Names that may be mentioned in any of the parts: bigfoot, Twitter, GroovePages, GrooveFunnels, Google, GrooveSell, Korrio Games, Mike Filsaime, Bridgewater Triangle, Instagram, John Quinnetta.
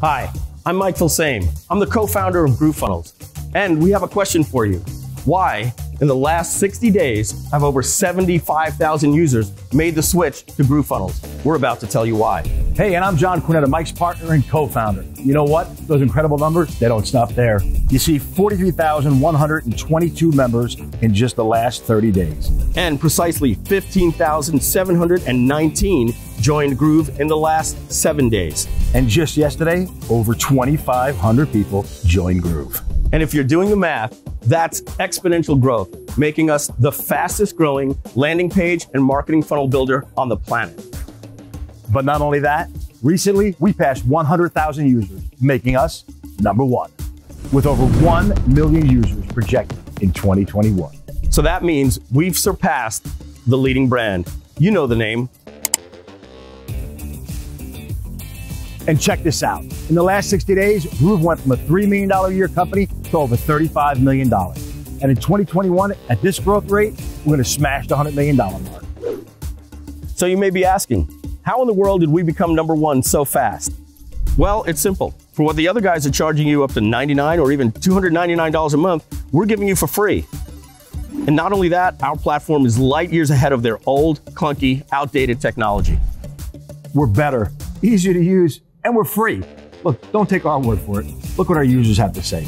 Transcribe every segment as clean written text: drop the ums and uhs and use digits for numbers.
Hi, I'm Mike Filsaime. I'm the co-founder of GrooveFunnels, and we have a question for you. Why, in the last 60 days, have over 75,000 users made the switch to GrooveFunnels? We're about to tell you why. Hey, and I'm John Quinnetta, Mike's partner and co-founder. You know what? Those incredible numbers, they don't stop there. You see 43,122 members in just the last 30 days. And precisely 15,719 joined Groove in the last 7 days. And just yesterday, over 2,500 people joined Groove. And if you're doing the math, that's exponential growth, making us the fastest growing landing page and marketing funnel builder on the planet. But not only that, recently we passed 100,000 users, making us #1, with over 1 million users projected in 2021. So that means we've surpassed the leading brand. You know the name. And check this out. In the last 60 days, Groove went from a $3 million a year company to over $35 million. And in 2021, at this growth rate, we're going to smash the $100 million mark. So you may be asking, how in the world did we become #1 so fast? Well, it's simple. For what the other guys are charging you up to $99 or even $299 a month, we're giving you for free. And not only that, our platform is light years ahead of their old, clunky, outdated technology. We're better, easier to use, and we're free. Look, don't take our word for it. Look what our users have to say.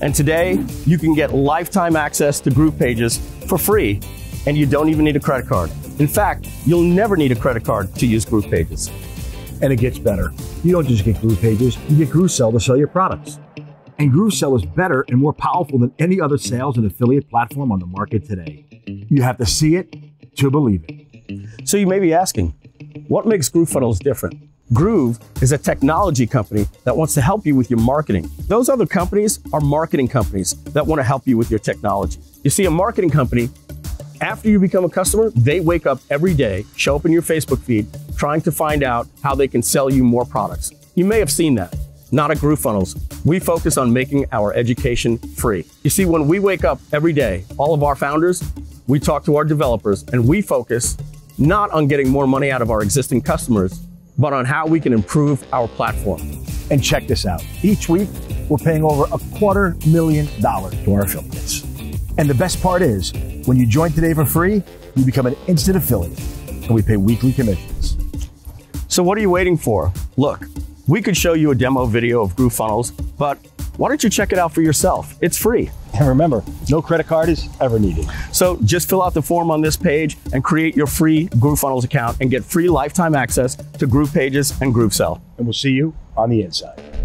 And today, you can get lifetime access to GroovePages for free, and you don't even need a credit card. In fact, you'll never need a credit card to use GroovePages. And it gets better. You don't just get GroovePages, you get GrooveSell to sell your products. And GrooveSell is better and more powerful than any other sales and affiliate platform on the market today. You have to see it to believe it. So you may be asking, what makes GrooveFunnels different? Groove is a technology company that wants to help you with your marketing. Those other companies are marketing companies that want to help you with your technology. You see, a marketing company, after you become a customer, they wake up every day, show up in your Facebook feed, trying to find out how they can sell you more products. You may have seen that. Not at GrooveFunnels. We focus on making our education free. You see, when we wake up every day, all of our founders, we talk to our developers, and we focus not on getting more money out of our existing customers, but on how we can improve our platform. And check this out. Each week, we're paying over $250,000 to our affiliates. And the best part is, when you join today for free, you become an instant affiliate, and we pay weekly commissions. So what are you waiting for? Look, we could show you a demo video of GrooveFunnels, but why don't you check it out for yourself? It's free. And remember, no credit card is ever needed. So just fill out the form on this page and create your free GrooveFunnels account and get free lifetime access to GroovePages and GrooveSell. And we'll see you on the inside.